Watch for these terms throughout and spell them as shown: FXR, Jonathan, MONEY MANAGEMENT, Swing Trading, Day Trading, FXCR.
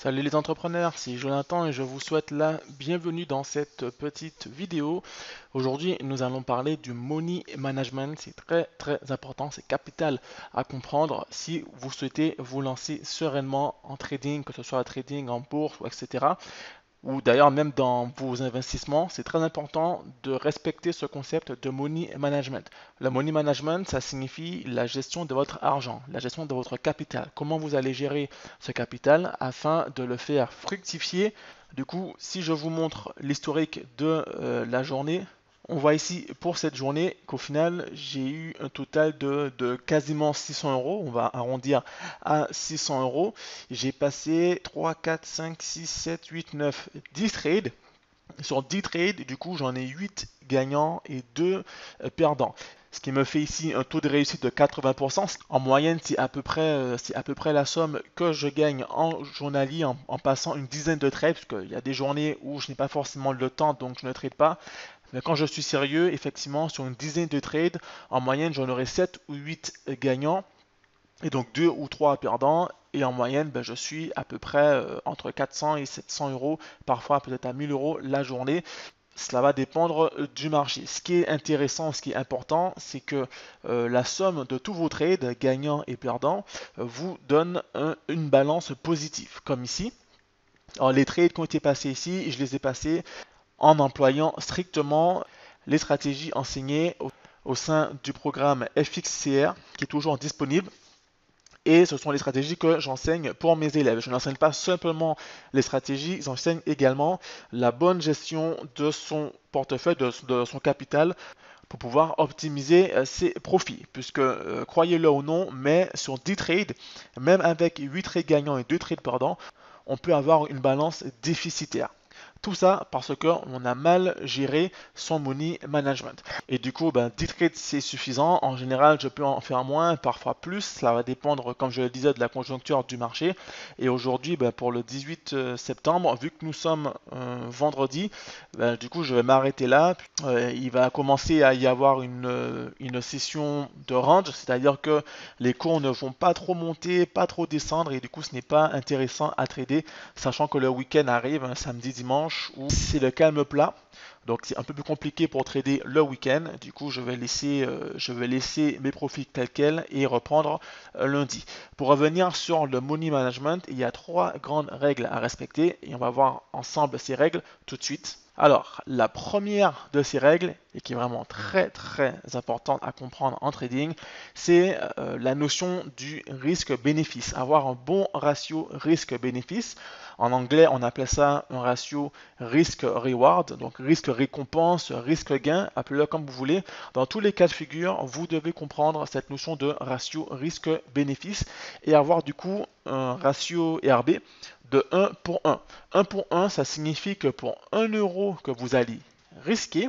Salut les entrepreneurs, c'est Jonathan et je vous souhaite la bienvenue dans cette petite vidéo. Aujourd'hui, nous allons parler du money management. C'est très important, c'est capital à comprendre si vous souhaitez vous lancer sereinement en trading, que ce soit en bourse, etc. Ou d'ailleurs même dans vos investissements, c'est très important de respecter ce concept de money management. Le money management, ça signifie la gestion de votre argent, la gestion de votre capital. Comment vous allez gérer ce capital afin de le faire fructifier. Du coup, si je vous montre l'historique de la journée, on voit ici pour cette journée qu'au final, j'ai eu un total de quasiment 600 euros. On va arrondir à 600 euros. J'ai passé 3, 4, 5, 6, 7, 8, 9, 10 trades. Sur 10 trades, du coup, j'en ai 8 gagnants et 2 perdants. Ce qui me fait ici un taux de réussite de 80%. En moyenne, c'est à peu près la somme que je gagne en journalier en passant une dizaine de trades. Parce qu'il y a des journées où je n'ai pas forcément le temps, donc je ne trade pas. Mais quand je suis sérieux, effectivement, sur une dizaine de trades, en moyenne, j'en aurai 7 ou 8 gagnants et donc 2 ou 3 perdants. Et en moyenne, je suis à peu près entre 400 et 700 euros, parfois peut-être à 1000 euros la journée. Cela va dépendre du marché. Ce qui est intéressant, ce qui est important, c'est que la somme de tous vos trades, gagnants et perdants, vous donne une balance positive, comme ici. Alors, les trades qui ont été passés ici, je les ai passés en employant strictement les stratégies enseignées au sein du programme FXCR qui est toujours disponible. Et ce sont les stratégies que j'enseigne pour mes élèves. Je n'enseigne pas simplement les stratégies, j'enseigne également la bonne gestion de son portefeuille, de son capital pour pouvoir optimiser ses profits. Puisque, croyez-le ou non, mais sur 10 trades, même avec 8 trades gagnants et 2 trades perdants, on peut avoir une balance déficitaire. Tout ça parce qu'on a mal géré son money management. Et du coup, 10 trades, c'est suffisant. En général, je peux en faire moins, parfois plus. Cela va dépendre, comme je le disais, de la conjoncture du marché. Et aujourd'hui, pour le 18 septembre, vu que nous sommes vendredi, du coup, je vais m'arrêter là. Il va commencer à y avoir une session de range, c'est-à-dire que les cours ne vont pas trop monter, pas trop descendre. Et du coup, ce n'est pas intéressant à trader, sachant que le week-end arrive, samedi, dimanche, où c'est le calme plat, donc c'est un peu plus compliqué pour trader le week-end. Du coup, je vais laisser mes profits tels quels et reprendre lundi. Pour revenir sur le money management, il y a 3 grandes règles à respecter et on va voir ensemble ces règles tout de suite. Alors, la première de ces règles, et qui est vraiment très importante à comprendre en trading, c'est la notion du risque-bénéfice. Avoir un bon ratio risque-bénéfice. En anglais, on appelait ça un ratio risque-reward, donc risque-récompense, risque-gain, appelez-le comme vous voulez. Dans tous les cas de figure, vous devez comprendre cette notion de ratio risque-bénéfice et avoir du coup un ratio ERB de 1 pour 1. 1 pour 1, ça signifie que pour 1 euro que vous allez risquer,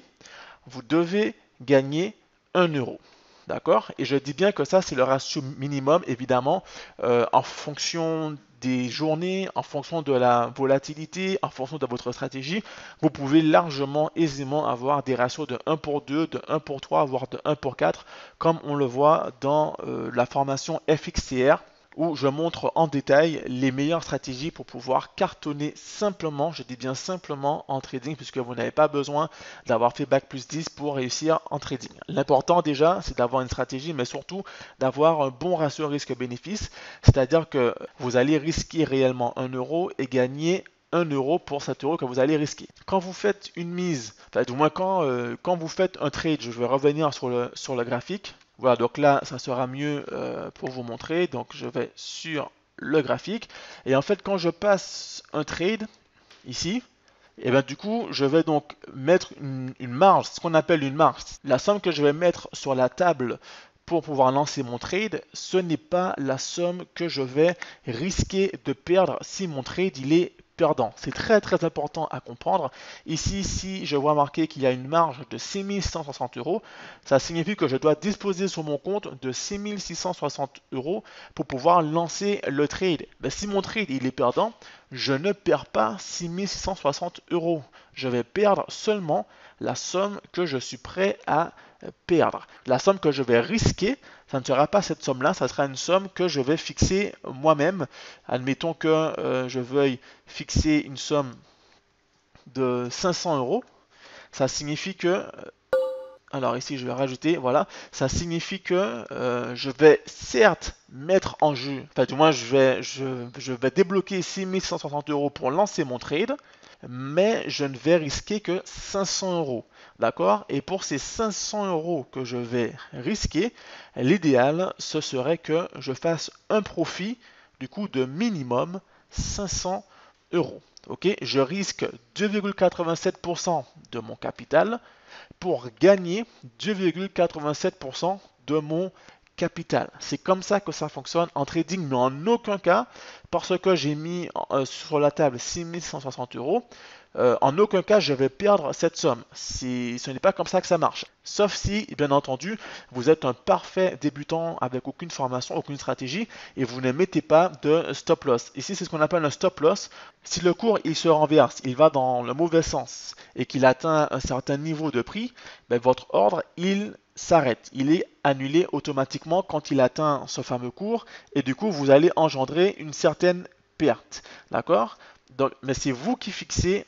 vous devez gagner 1 euro. D'accord? Et je dis bien que ça, c'est le ratio minimum, évidemment, en fonction des journées, en fonction de la volatilité, en fonction de votre stratégie, vous pouvez largement, aisément avoir des ratios de 1 pour 2, de 1 pour 3, voire de 1 pour 4, comme on le voit dans la formation FXCR. Où je montre en détail les meilleures stratégies pour pouvoir cartonner simplement, je dis bien simplement, en trading, puisque vous n'avez pas besoin d'avoir fait Bac plus 10 pour réussir en trading. L'important déjà, c'est d'avoir une stratégie, mais surtout d'avoir un bon ratio risque-bénéfice, c'est-à-dire que vous allez risquer réellement 1 euro et gagner 1 euro pour 7 euros que vous allez risquer. Quand vous faites une mise, enfin du moins quand vous faites un trade, je vais revenir sur le graphique. Voilà, donc là, ça sera mieux pour vous montrer. Donc, je vais sur le graphique. Et en fait, quand je passe un trade, ici, et bien du coup, je vais donc mettre une marge, ce qu'on appelle une marge. La somme que je vais mettre sur la table pour pouvoir lancer mon trade, ce n'est pas la somme que je vais risquer de perdre si mon trade, il est perdant. C'est très important à comprendre. Ici, si je vois marqué qu'il y a une marge de 6 160 euros, ça signifie que je dois disposer sur mon compte de 6 660 euros pour pouvoir lancer le trade. Si mon trade il est perdant, je ne perds pas 6 660 euros. Je vais perdre seulement la somme que je suis prêt à perdre. La somme que je vais risquer, ça ne sera pas cette somme-là, ça sera une somme que je vais fixer moi-même. Admettons que je veuille fixer une somme de 500 €. Ça signifie que, alors ici je vais rajouter, voilà, ça signifie que je vais certes mettre en jeu, enfin du moins je vais débloquer 6 160 € pour lancer mon trade, mais je ne vais risquer que 500 €, d'accord? Et pour ces 500 € que je vais risquer, l'idéal, ce serait que je fasse un profit, du coup, de minimum 500 €. Ok, je risque 2,87% de mon capital pour gagner 2,87% de mon capital. C'est comme ça que ça fonctionne en trading, mais en aucun cas, parce que j'ai mis sur la table 6 160 €, en aucun cas je vais perdre cette somme. Ce n'est pas comme ça que ça marche. Sauf si, bien entendu, vous êtes un parfait débutant avec aucune formation, aucune stratégie, et vous ne mettez pas de stop loss. Ici, c'est ce qu'on appelle un stop loss. Si le cours il se renverse, il va dans le mauvais sens, et qu'il atteint un certain niveau de prix, ben, votre ordre, il s'arrête, il est annulé automatiquement quand il atteint ce fameux cours, et du coup vous allez engendrer une certaine perte, d'accord? Donc, mais c'est vous qui fixez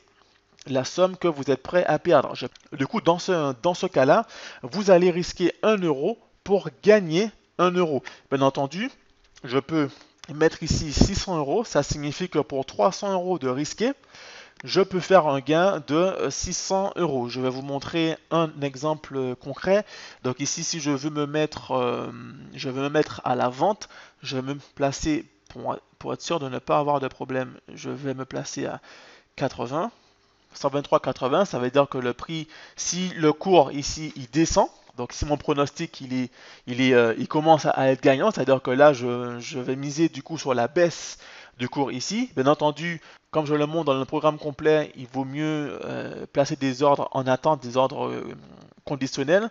la somme que vous êtes prêt à perdre. Du coup, dans ce cas-là, vous allez risquer 1 € pour gagner 1 €. Bien entendu, je peux mettre ici 600 €, ça signifie que pour 300 € de risqué, je peux faire un gain de 600 €. Je vais vous montrer un exemple concret. Donc ici, si je veux me mettre à la vente, je vais me placer, pour être sûr de ne pas avoir de problème, je vais me placer à 80, 123,80. Ça veut dire que le prix, si le cours ici, il descend, donc si mon pronostic il commence à être gagnant, c'est-à-dire que là, je vais miser du coup sur la baisse du cours ici. Bien entendu, comme je le montre dans le programme complet, il vaut mieux placer des ordres en attente, des ordres conditionnels.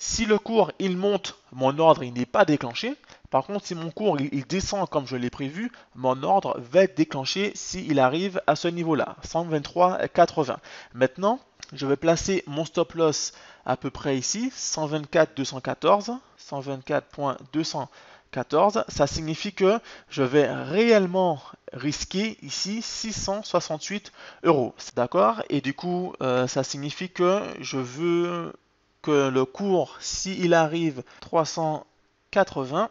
Si le cours il monte, mon ordre il n'est pas déclenché. Par contre, si mon cours il descend comme je l'ai prévu, mon ordre va être déclenché s'il arrive à ce niveau-là, 123,80. Maintenant, je vais placer mon stop loss à peu près ici, 124,214, 124,214. Ça signifie que je vais réellement risquer ici 668 €, d'accord? Et du coup, ça signifie que je veux que le cours, s'il arrive 380,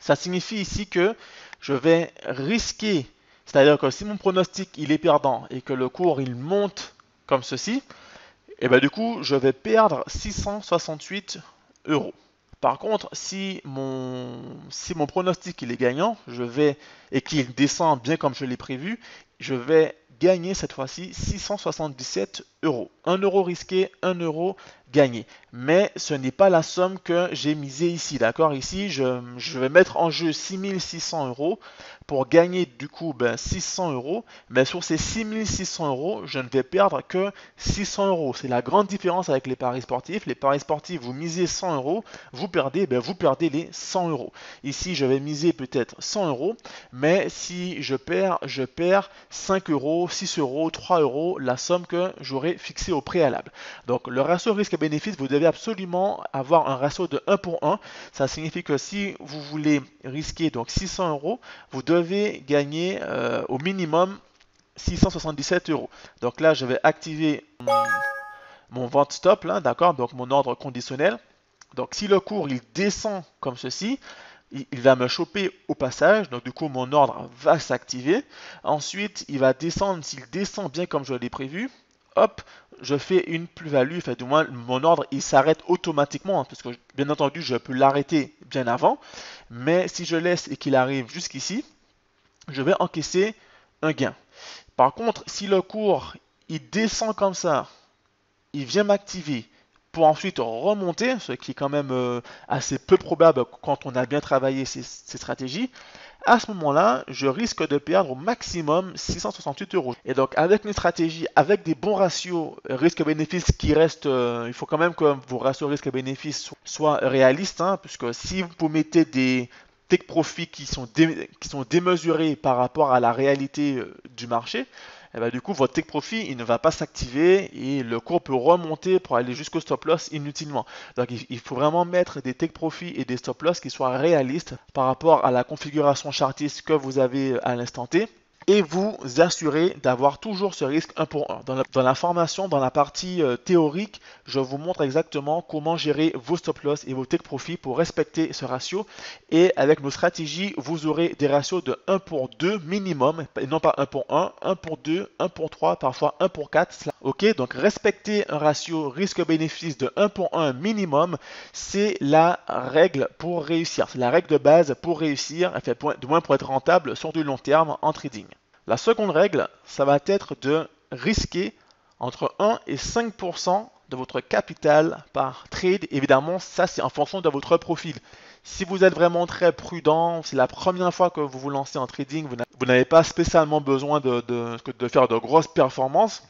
ça signifie ici que je vais risquer, c'est-à-dire que si mon pronostic il est perdant et que le cours il monte comme ceci, et bien du coup, je vais perdre 668 €. Par contre, si mon pronostic il est gagnant, et qu'il descend bien comme je l'ai prévu, je vais gagner cette fois-ci 677 €. 1 € risqué, 1 € gagné. Mais ce n'est pas la somme que j'ai misée ici, d'accord? Ici, je vais mettre en jeu 6 600 € pour gagner du coup 600 €. Mais sur ces 6 600 €, je ne vais perdre que 600 €. C'est la grande différence avec les paris sportifs. Les paris sportifs, vous misez 100 €, vous perdez les 100 €. Ici, je vais miser peut-être 100 €, mais si je perds 5 €, 6 €, 3 €, la somme que j'aurais fixée au préalable. Donc le ratio risque-bénéfice, vous devez absolument avoir un ratio de 1 pour 1. Ça signifie que si vous voulez risquer donc 600 €, vous devez gagner au minimum 677 €. Donc là, je vais activer mon vente stop, là, d'accord, donc mon ordre conditionnel. Donc si le cours il descend comme ceci, il va me choper au passage, donc du coup mon ordre va s'activer. Ensuite, il va descendre, s'il descend bien comme je l'ai prévu, hop, je fais une plus-value, enfin du moins mon ordre il s'arrête automatiquement, hein, parce que bien entendu je peux l'arrêter bien avant, mais si je laisse et qu'il arrive jusqu'ici, je vais encaisser un gain. Par contre, si le cours il descend comme ça, il vient m'activer, pour ensuite remonter, ce qui est quand même assez peu probable quand on a bien travaillé ces stratégies, à ce moment-là, je risque de perdre au maximum 668 €. Et donc, avec une stratégie, avec des bons ratios risque-bénéfice qui restent, il faut quand même que vos ratios risque-bénéfice soient réalistes, hein, puisque si vous mettez des take-profits qui sont démesurés par rapport à la réalité du marché, et bien, du coup votre take profit il ne va pas s'activer et le cours peut remonter pour aller jusqu'au stop loss inutilement. Donc il faut vraiment mettre des take profit et des stop loss qui soient réalistes par rapport à la configuration chartiste que vous avez à l'instant T. Et vous assurez d'avoir toujours ce risque 1 pour 1. Dans la formation, dans la partie théorique, je vous montre exactement comment gérer vos stop loss et vos take profit pour respecter ce ratio. Et avec nos stratégies, vous aurez des ratios de 1 pour 2 minimum, et non pas 1 pour 1, 1 pour 2, 1 pour 3, parfois 1 pour 4. Ok, donc respecter un ratio risque-bénéfice de 1 pour 1 minimum, c'est la règle pour réussir. C'est la règle de base pour réussir, enfin, du moins pour être rentable sur du long terme en trading. La seconde règle, ça va être de risquer entre 1 et 5% de votre capital par trade. Évidemment, ça c'est en fonction de votre profil. Si vous êtes vraiment très prudent, c'est la première fois que vous vous lancez en trading, vous n'avez pas spécialement besoin de faire de grosses performances.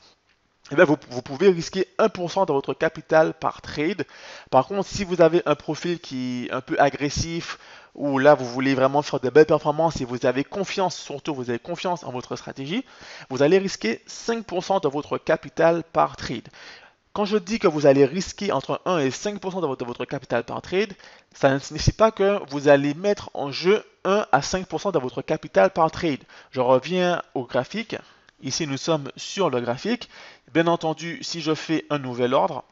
Eh bien, vous pouvez risquer 1% de votre capital par trade. Par contre, si vous avez un profil qui est un peu agressif, ou là vous voulez vraiment faire de belles performances et vous avez confiance, surtout vous avez confiance en votre stratégie, vous allez risquer 5% de votre capital par trade. Quand je dis que vous allez risquer entre 1 et 5% de votre capital par trade, ça ne signifie pas que vous allez mettre en jeu 1 à 5% de votre capital par trade. Je reviens au graphique. Ici, nous sommes sur le graphique. Bien entendu, si je fais un nouvel ordre,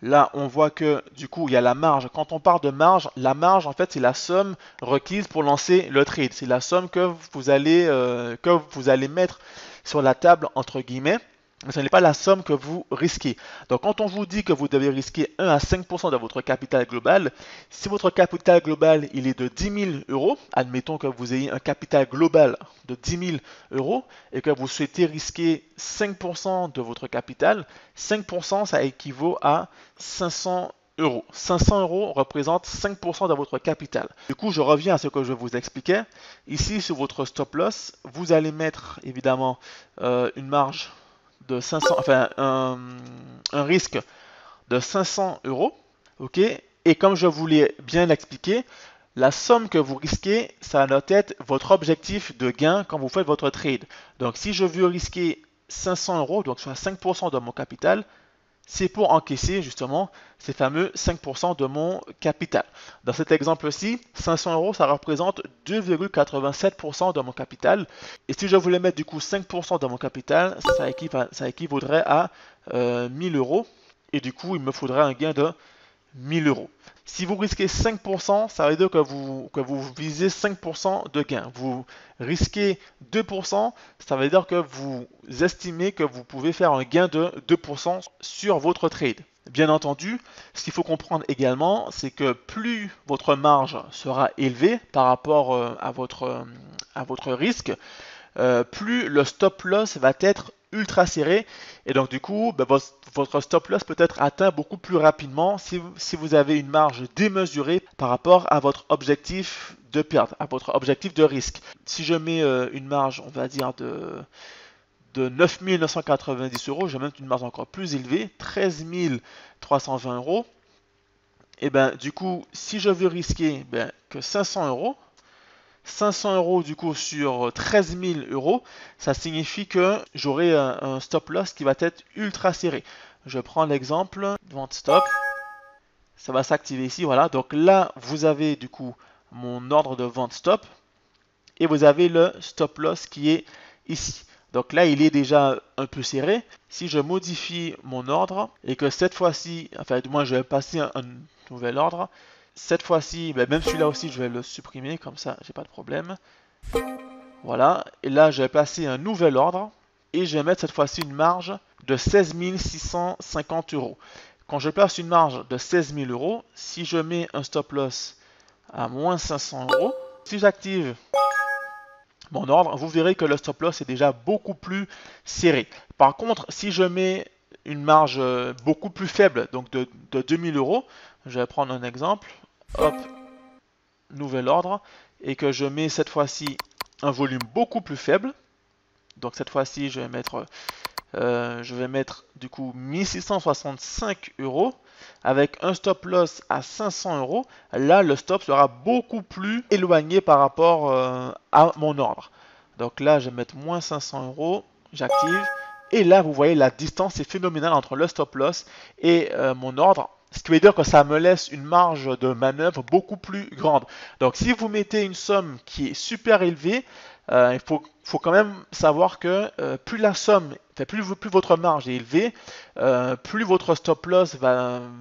là, on voit que du coup, il y a la marge. Quand on parle de marge, la marge, en fait, c'est la somme requise pour lancer le trade. C'est la somme que vous allez mettre sur la table, entre guillemets. Mais ce n'est pas la somme que vous risquez. Donc, quand on vous dit que vous devez risquer 1 à 5% de votre capital global, si votre capital global, il est de 10 000 €, admettons que vous ayez un capital global de 10 000 € et que vous souhaitez risquer 5% de votre capital, 5% ça équivaut à 500 €. 500 € représente 5% de votre capital. Du coup, je reviens à ce que je vous expliquais. Ici, sur votre stop loss, vous allez mettre évidemment une marge de 500, enfin un risque de 500 €, ok, et comme je vous l'ai bien expliqué, la somme que vous risquez, ça doit être votre objectif de gain quand vous faites votre trade. Donc si je veux risquer 500 €, donc soit 5% de mon capital, c'est pour encaisser justement ces fameux 5% de mon capital. Dans cet exemple-ci, 500 €, ça représente 2,87% de mon capital. Et si je voulais mettre du coup 5% de mon capital, ça équivaudrait à 1 000 €. Et du coup, il me faudrait un gain de 1 000 €. Si vous risquez 5%, ça veut dire que vous visez 5% de gain. Vous risquez 2%, ça veut dire que vous estimez que vous pouvez faire un gain de 2% sur votre trade. Bien entendu, ce qu'il faut comprendre également, c'est que plus votre marge sera élevée par rapport à votre risque, plus le stop loss va être ultra serré, et donc du coup votre stop loss peut être atteint beaucoup plus rapidement si vous avez une marge démesurée par rapport à votre objectif de perte, à votre objectif de risque. Si je mets une marge, on va dire de 9 990 €, je mets une marge encore plus élevée, 13 320 €, et ben du coup si je veux risquer que 500 €, 500 € du coup sur 13 000 €, ça signifie que j'aurai un stop loss qui va être ultra serré. Je prends l'exemple, vente stop, ça va s'activer ici, voilà. Donc là, vous avez du coup mon ordre de vente stop et vous avez le stop loss qui est ici. Donc là, il est déjà un peu serré. Si je modifie mon ordre et que cette fois-ci, enfin du moins je vais passer un nouvel ordre, cette fois-ci, même celui-là aussi, je vais le supprimer, comme ça, j'ai pas de problème. Voilà, et là, je vais placer un nouvel ordre et je vais mettre cette fois-ci une marge de 16 650 €. Quand je place une marge de 16 000 €, si je mets un stop loss à moins 500 €, si j'active mon ordre, vous verrez que le stop loss est déjà beaucoup plus serré. Par contre, si je mets une marge beaucoup plus faible, donc de 2 000 €, je vais prendre un exemple. Hop, nouvel ordre, et que je mets cette fois-ci un volume beaucoup plus faible. Donc cette fois-ci, je vais mettre du coup 1 665 € avec un stop loss à 500 €. Là, le stop sera beaucoup plus éloigné par rapport à mon ordre. Donc là, je vais mettre moins 500 €. j'active, et là vous voyez la distance est phénoménale entre le stop loss et mon ordre, ce qui veut dire que ça me laisse une marge de manœuvre beaucoup plus grande. Donc si vous mettez une somme qui est super élevée, il faut quand même savoir que plus la somme, plus votre marge est élevée, plus votre stop loss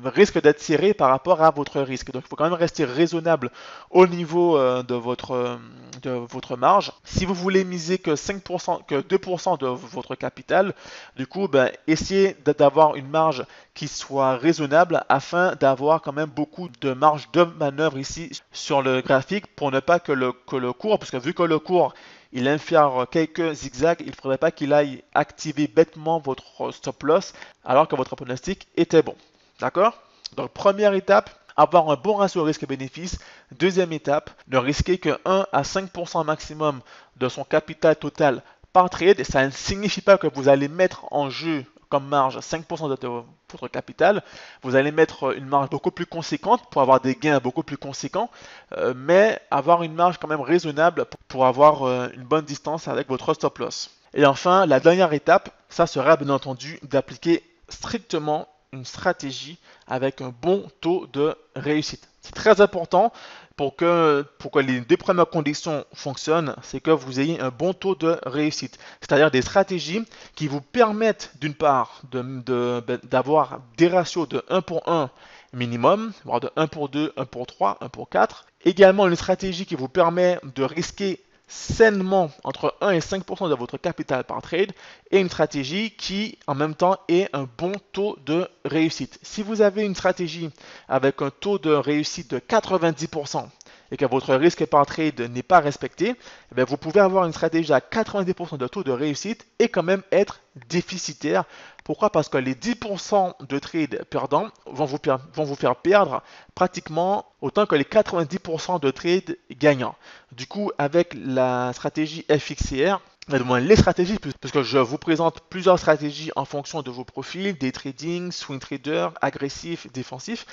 risque d'être serré par rapport à votre risque. Donc il faut quand même rester raisonnable au niveau de votre marge. Si vous voulez miser que 5%, que 2% de votre capital, du coup, essayez d'avoir une marge qui soit raisonnable afin d'avoir quand même beaucoup de marge de manœuvre ici sur le graphique pour ne pas que le cours, parce que vu que le cours il infère quelques zigzags, il ne faudrait pas qu'il aille activer bêtement votre stop loss alors que votre pronostic était bon. D'accord? Donc première étape, avoir un bon ratio risque-bénéfice. Deuxième étape, ne risquer que 1 à 5% maximum de son capital total par trade. Et ça ne signifie pas que vous allez mettre en jeu comme marge 5% de votre capital. Vous allez mettre une marge beaucoup plus conséquente pour avoir des gains beaucoup plus conséquents, mais avoir une marge quand même raisonnable pour avoir une bonne distance avec votre stop loss. Et enfin, la dernière étape, ça sera bien entendu d'appliquer strictement une stratégie avec un bon taux de réussite. C'est très important pour que les deux premières conditions fonctionnent, c'est que vous ayez un bon taux de réussite, c'est-à-dire des stratégies qui vous permettent d'une part d'avoir des ratios de 1 pour 1 minimum, voire de 1 pour 2, 1 pour 3, 1 pour 4. Également une stratégie qui vous permet de risquer sainement entre 1 et 5% de votre capital par trade et une stratégie qui en même temps est un bon taux de réussite. Si vous avez une stratégie avec un taux de réussite de 90% et que votre risque par trade n'est pas respecté, eh bien, vous pouvez avoir une stratégie à 90% de taux de réussite et quand même être déficitaire. Pourquoi? Parce que les 10% de trades perdants vont vous faire perdre pratiquement autant que les 90% de trades gagnants. Du coup, avec la stratégie FXCR, les stratégies, puisque je vous présente plusieurs stratégies en fonction de vos profils, day trading, swing trader, agressif, défensif,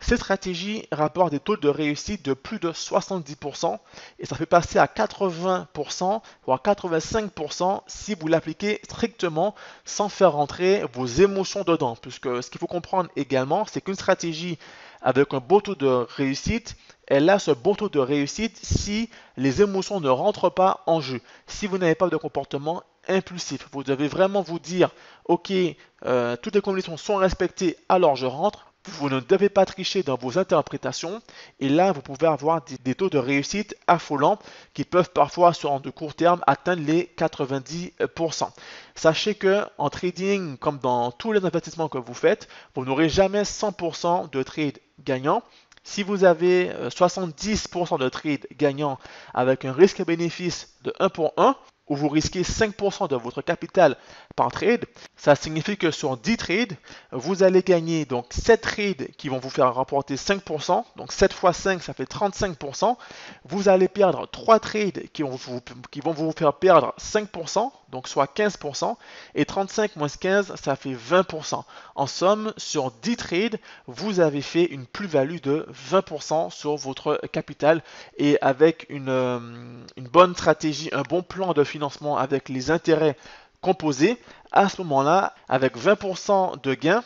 ces stratégies rapportent des taux de réussite de plus de 70% et ça fait passer à 80% voire 85% si vous l'appliquez strictement sans faire rentrer vos émotions dedans. Puisque ce qu'il faut comprendre également, c'est qu'une stratégie avec un beau taux de réussite, elle a ce beau taux de réussite si les émotions ne rentrent pas en jeu. Si vous n'avez pas de comportement impulsif, vous devez vraiment vous dire « Ok, toutes les conditions sont respectées, alors je rentre ». Vous ne devez pas tricher dans vos interprétations et là vous pouvez avoir des taux de réussite affolants qui peuvent parfois sur de court terme atteindre les 90%. Sachez que en trading comme dans tous les investissements que vous faites, vous n'aurez jamais 100% de trades gagnants. Si vous avez 70% de trades gagnants avec un risque-bénéfice de 1 pour 1, où vous risquez 5% de votre capital par trade, ça signifie que sur 10 trades, vous allez gagner donc 7 trades qui vont vous faire remporter 5%, donc 7 x 5, ça fait 35%. Vous allez perdre 3 trades qui vont vous faire perdre 5%, donc soit 15%, et 35 moins 15, ça fait 20%. En somme, sur 10 trades, vous avez fait une plus-value de 20% sur votre capital et avec une bonne stratégie, un bon plan de financement avec les intérêts composés, à ce moment-là, avec 20% de gains,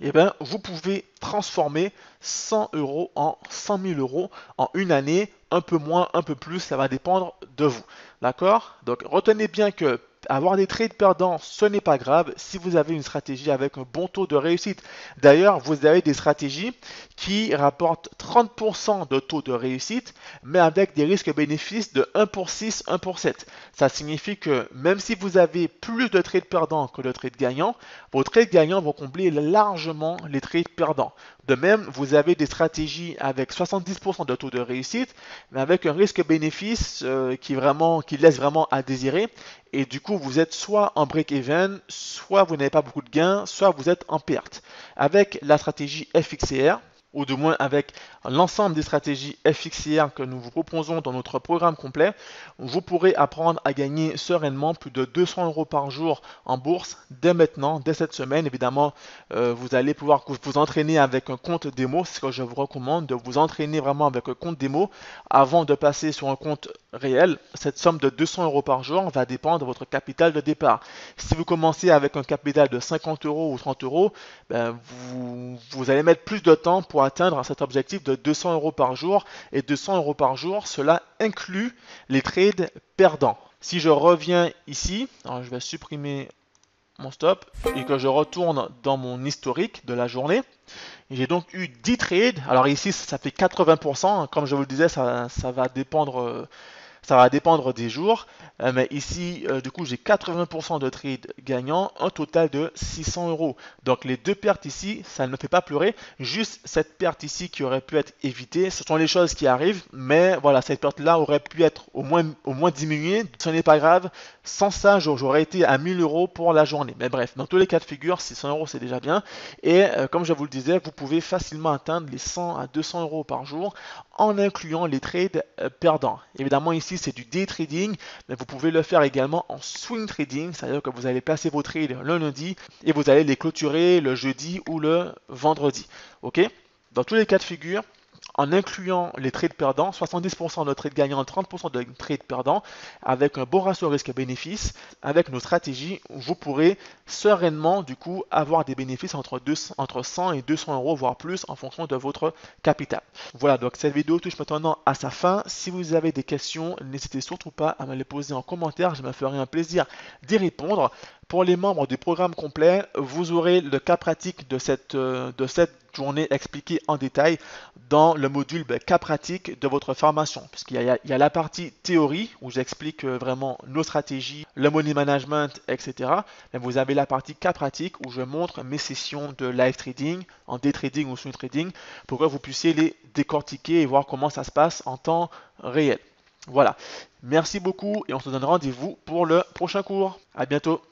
eh bien, vous pouvez transformer 100 € en 100 000 € en une année, un peu moins, un peu plus, ça va dépendre de vous. D'accord? Donc, retenez bien que avoir des trades perdants, ce n'est pas grave si vous avez une stratégie avec un bon taux de réussite. D'ailleurs, vous avez des stratégies qui rapportent 30% de taux de réussite, mais avec des risques-bénéfices de 1 pour 6, 1 pour 7. Ça signifie que même si vous avez plus de trades perdants que de trades gagnants, vos trades gagnants vont combler largement les trades perdants. De même, vous avez des stratégies avec 70% de taux de réussite, mais avec un risque-bénéfice qui laisse vraiment à désirer. Et du coup, vous êtes soit en break-even, soit vous n'avez pas beaucoup de gains, soit vous êtes en perte. Avec la stratégie FXR, ou du moins avec l'ensemble des stratégies FXCR que nous vous proposons dans notre programme complet, vous pourrez apprendre à gagner sereinement plus de 200 € par jour en bourse dès maintenant, dès cette semaine. Évidemment, vous allez pouvoir vous entraîner avec un compte démo. C'est ce que je vous recommande, de vous entraîner vraiment avec un compte démo avant de passer sur un compte réel. Cette somme de 200 € par jour va dépendre de votre capital de départ. Si vous commencez avec un capital de 50 € ou 30 €, ben vous allez mettre plus de temps pour atteindre cet objectif de 200 € par jour. Et 200 € par jour, cela inclut les trades perdants. Si je reviens ici, alors je vais supprimer mon stop et que je retourne dans mon historique de la journée, j'ai donc eu 10 trades. Alors ici, ça fait 80%. Comme je vous le disais, ça va dépendre des jours, mais ici, du coup, j'ai 80% de trades gagnants, un total de 600 €. Donc, les deux pertes ici, ça ne me fait pas pleurer. Juste cette perte ici qui aurait pu être évitée, ce sont les choses qui arrivent, mais voilà, cette perte-là aurait pu être au moins diminuée. Ce n'est pas grave. Sans ça, j'aurais été à 1000 € pour la journée. Mais bref, dans tous les cas de figure, 600 € c'est déjà bien. Et comme je vous le disais, vous pouvez facilement atteindre les 100 à 200 € par jour en incluant les trades perdants. Évidemment, ici, c'est du day trading, mais vous pouvez le faire également en swing trading, c'est-à-dire que vous allez placer vos trades le lundi et vous allez les clôturer le jeudi ou le vendredi. Ok? Dans tous les cas de figure, en incluant les trades perdants, 70% de trades gagnants, 30% de trades perdants, avec un bon ratio risque-bénéfice, avec nos stratégies, vous pourrez sereinement du coup avoir des bénéfices entre 100 et 200 € voire plus en fonction de votre capital. Voilà, donc cette vidéo touche maintenant à sa fin. Si vous avez des questions, n'hésitez surtout pas à me les poser en commentaire, je me ferai un plaisir d'y répondre. Pour les membres du programme complet, vous aurez le cas pratique de cette journée expliquée en détail dans le module cas pratique de votre formation. Puisqu'il y a la partie théorie où j'explique vraiment nos stratégies, le money management, etc. Mais vous avez la partie cas pratique où je montre mes sessions de live trading, en day trading ou swing trading, pour que vous puissiez les décortiquer et voir comment ça se passe en temps réel. Voilà. Merci beaucoup et on se donne rendez-vous pour le prochain cours. À bientôt.